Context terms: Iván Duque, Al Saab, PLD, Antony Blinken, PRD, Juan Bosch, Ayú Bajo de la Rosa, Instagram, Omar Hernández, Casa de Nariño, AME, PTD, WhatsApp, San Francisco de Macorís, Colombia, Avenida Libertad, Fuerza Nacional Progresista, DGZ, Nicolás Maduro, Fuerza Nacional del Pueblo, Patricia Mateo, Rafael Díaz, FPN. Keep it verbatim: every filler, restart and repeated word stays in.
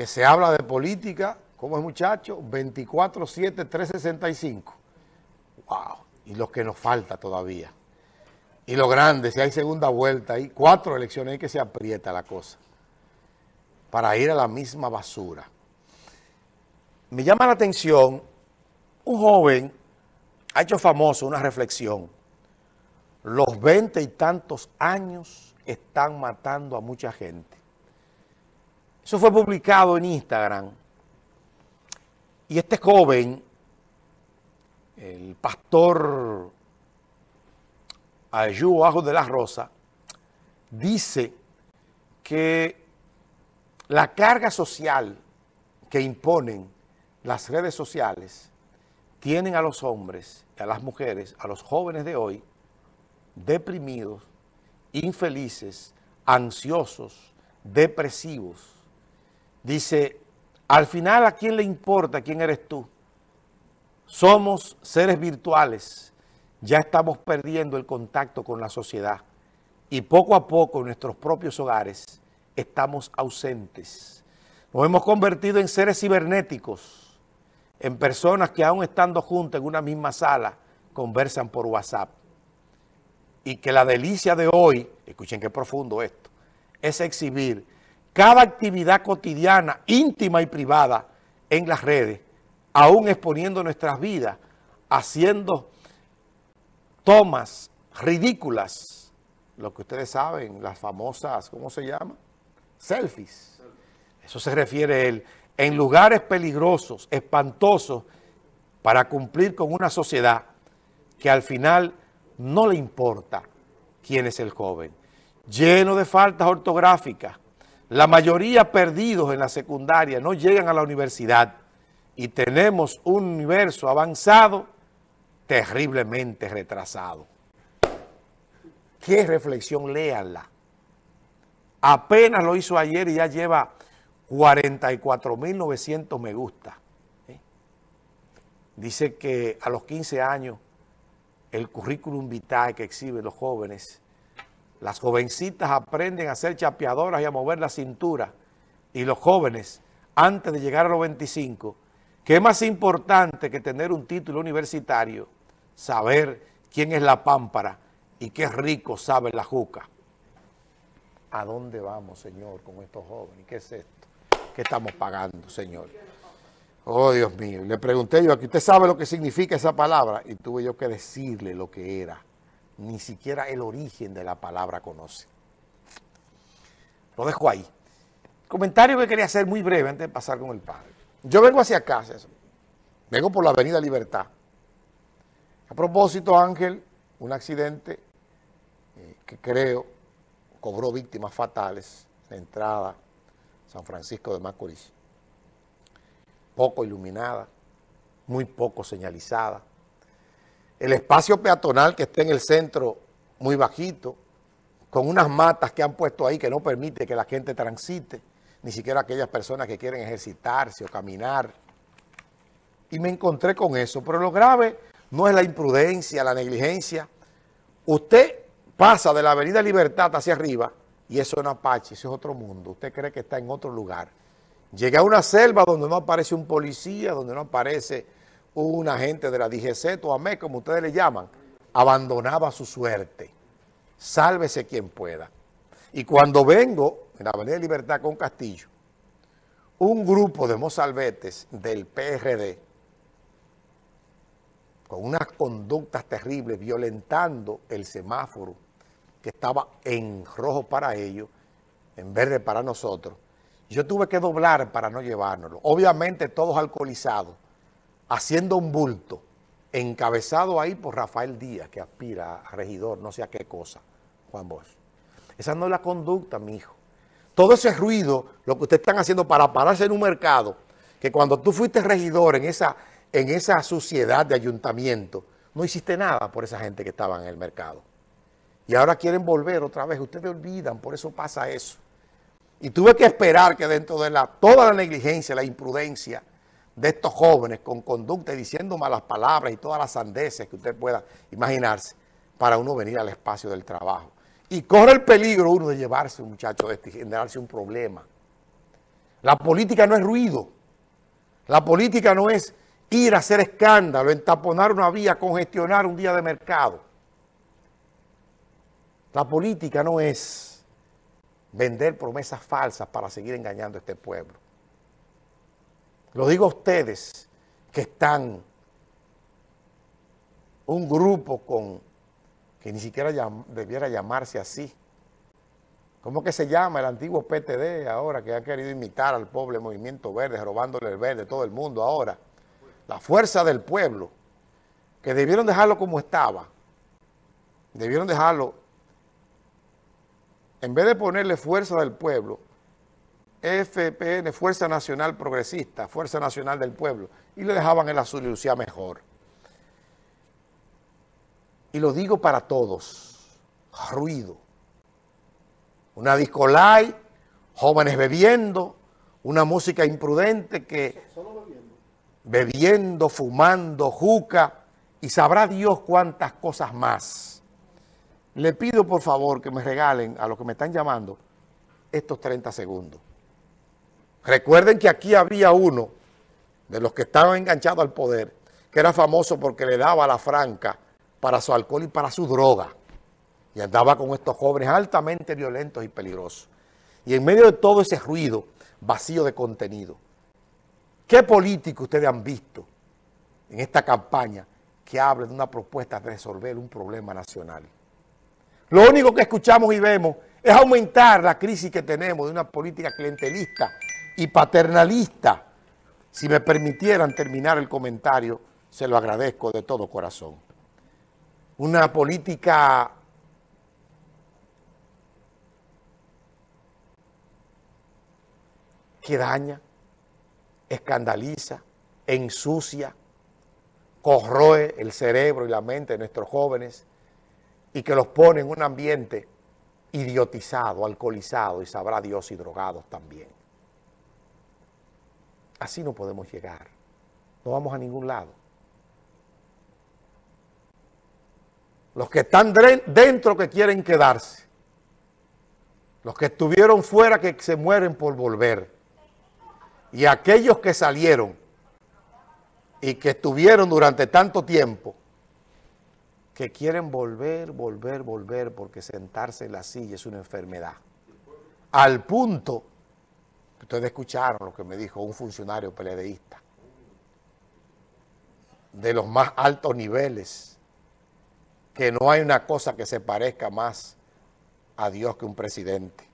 que se habla de política, ¿cómo es, muchacho? veinticuatro siete, trescientos sesenta y cinco. ¡Wow! Y lo que nos falta todavía. Y lo grande, si hay segunda vuelta, hay cuatro elecciones, hay que se aprieta la cosa para ir a la misma basura. Me llama la atención, un joven ha hecho famoso una reflexión. Los veinte y tantos años están matando a mucha gente. Eso fue publicado en Instagram. Y este joven, el pastor Ayú Bajo de la Rosa, dice que la carga social que imponen las redes sociales tienen a los hombres, a las mujeres, a los jóvenes de hoy, deprimidos, infelices, ansiosos, depresivos. Dice, al final, ¿a quién le importa quién eres tú? Somos seres virtuales. Ya estamos perdiendo el contacto con la sociedad y poco a poco en nuestros propios hogares estamos ausentes. Nos hemos convertido en seres cibernéticos, en personas que aún estando juntas en una misma sala conversan por WhatsApp. Y que la delicia de hoy, escuchen qué profundo esto, es exhibir cada actividad cotidiana, íntima y privada en las redes, aún exponiendo nuestras vidas, haciendo tomas ridículas, lo que ustedes saben, las famosas, ¿cómo se llama? Selfies. Eso se refiere él, en lugares peligrosos, espantosos, para cumplir con una sociedad que al final no le importa quién es el joven. Lleno de faltas ortográficas, la mayoría perdidos en la secundaria, no llegan a la universidad y tenemos un universo avanzado terriblemente retrasado. ¡Qué reflexión! Léanla. Apenas lo hizo ayer y ya lleva cuarenta y cuatro mil novecientos me gusta. ¿Eh? Dice que a los quince años el currículum vitae que exhiben los jóvenes, las jovencitas aprenden a ser chapeadoras y a mover la cintura, y los jóvenes, antes de llegar a los veinticinco, ¿qué es más importante que tener un título universitario? Saber quién es la pámpara y qué rico sabe la juca. ¿A dónde vamos, Señor, con estos jóvenes? ¿Qué es esto? ¿Qué estamos pagando, Señor? Oh, Dios mío. Le pregunté yo aquí, ¿usted sabe lo que significa esa palabra? Y tuve yo que decirle lo que era. Ni siquiera el origen de la palabra conoce. Lo dejo ahí. El comentario que quería hacer muy breve antes de pasar con el padre. Yo vengo hacia acá, César. Vengo por la Avenida Libertad. A propósito, Ángel, un accidente eh, que creo cobró víctimas fatales, la entrada San Francisco de Macorís, poco iluminada, muy poco señalizada, el espacio peatonal que está en el centro muy bajito, con unas matas que han puesto ahí que no permite que la gente transite, ni siquiera aquellas personas que quieren ejercitarse o caminar, y me encontré con eso, pero lo grave no es la imprudencia, la negligencia. Usted pasa de la Avenida Libertad hacia arriba y eso es un apache, eso es otro mundo. Usted cree que está en otro lugar. Llega a una selva donde no aparece un policía, donde no aparece un agente de la D G Z o A M E, como ustedes le llaman. Abandonaba a su suerte. Sálvese quien pueda. Y cuando vengo en la Avenida Libertad con Castillo, un grupo de mozalbetes del P R D, con unas conductas terribles, violentando el semáforo que estaba en rojo para ellos, en verde para nosotros. Yo tuve que doblar para no llevárnoslo. Obviamente todos alcoholizados, haciendo un bulto, encabezado ahí por Rafael Díaz, que aspira a regidor, no sé a qué cosa, Juan Bosch. Esa no es la conducta, mi hijo. Todo ese ruido, lo que ustedes están haciendo para pararse en un mercado, que cuando tú fuiste regidor en esa... en esa suciedad de ayuntamiento, no hiciste nada por esa gente que estaba en el mercado. Y ahora quieren volver otra vez. Ustedes olvidan, por eso pasa eso. Y tuve que esperar que dentro de la, toda la negligencia, la imprudencia de estos jóvenes con conducta y diciendo malas palabras y todas las sandeces que usted pueda imaginarse, para uno venir al espacio del trabajo. Y corre el peligro uno de llevarse un muchacho de este, generarse un problema. La política no es ruido. La política no es ir a hacer escándalo, entaponar una vía, congestionar un día de mercado. La política no es vender promesas falsas para seguir engañando a este pueblo. Lo digo a ustedes que están un grupo con que ni siquiera llam, debiera llamarse así. ¿Cómo que se llama el antiguo P T D ahora que ha querido imitar al pobre Movimiento Verde, robándole el verde a todo el mundo ahora? La Fuerza del Pueblo, que debieron dejarlo como estaba. Debieron dejarlo, en vez de ponerle Fuerza del Pueblo, F P N, Fuerza Nacional Progresista, Fuerza Nacional del Pueblo, y le dejaban el azul y lucía mejor. Y lo digo para todos, ruido. Una discolay, jóvenes bebiendo, una música imprudente que... Solo bebiendo. Bebiendo, fumando, juca, y sabrá Dios cuántas cosas más. Le pido por favor que me regalen a los que me están llamando estos treinta segundos. Recuerden que aquí había uno de los que estaban enganchados al poder, que era famoso porque le daba la franca para su alcohol y para su droga. Y andaba con estos jóvenes altamente violentos y peligrosos. Y en medio de todo ese ruido vacío de contenido, ¿qué político ustedes han visto en esta campaña que hable de una propuesta de resolver un problema nacional? Lo único que escuchamos y vemos es aumentar la crisis que tenemos de una política clientelista y paternalista. Si me permitieran terminar el comentario, se lo agradezco de todo corazón. Una política... que daña, escandaliza, ensucia, corroe el cerebro y la mente de nuestros jóvenes y que los pone en un ambiente idiotizado, alcoholizado y sabrá Dios y drogados también. Así no podemos llegar, no vamos a ningún lado. Los que están dentro que quieren quedarse, los que estuvieron fuera que se mueren por volver, y aquellos que salieron y que estuvieron durante tanto tiempo, que quieren volver, volver, volver, porque sentarse en la silla es una enfermedad. Al punto, ustedes escucharon lo que me dijo un funcionario PLDista, de los más altos niveles, que no hay una cosa que se parezca más a Dios que un presidente.